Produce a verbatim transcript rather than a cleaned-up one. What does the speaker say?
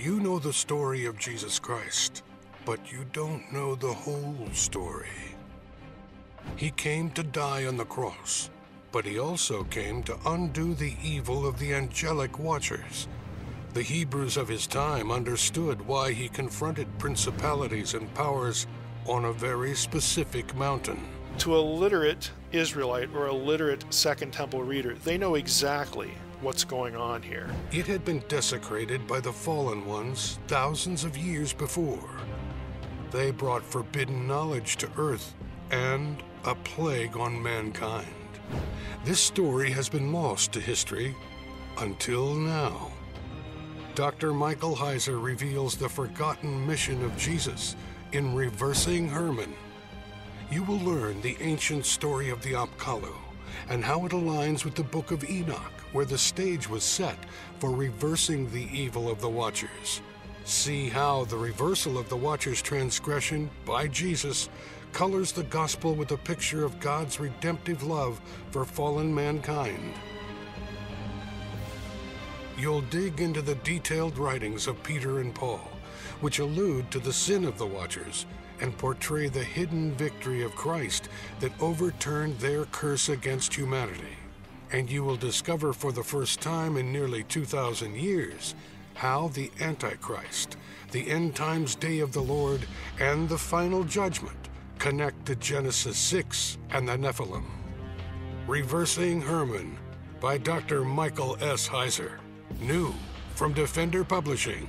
You know the story of Jesus Christ, but you don't know the whole story. He came to die on the cross, but he also came to undo the evil of the angelic Watchers. The Hebrews of his time understood why he confronted principalities and powers on a very specific mountain. To a literate Israelite or a literate Second Temple reader, they know exactly what's going on here. It had been desecrated by the fallen ones thousands of years before. They brought forbidden knowledge to earth and a plague on mankind. This story has been lost to history until now. Doctor Michael Heiser reveals the forgotten mission of Jesus in Reversing Hermon. You will learn the ancient story of the Apkallu and how it aligns with the Book of Enoch, where the stage was set for reversing the evil of the Watchers. See how the reversal of the Watchers' transgression by Jesus colors the gospel with a picture of God's redemptive love for fallen mankind. You'll dig into the detailed writings of Peter and Paul, which allude to the sin of the Watchers and portray the hidden victory of Christ that overturned their curse against humanity. And you will discover for the first time in nearly two thousand years how the Antichrist, the end times day of the Lord, and the final judgment connect to Genesis six and the Nephilim. Reversing Hermon by Doctor Michael S. Heiser. New from Defender Publishing.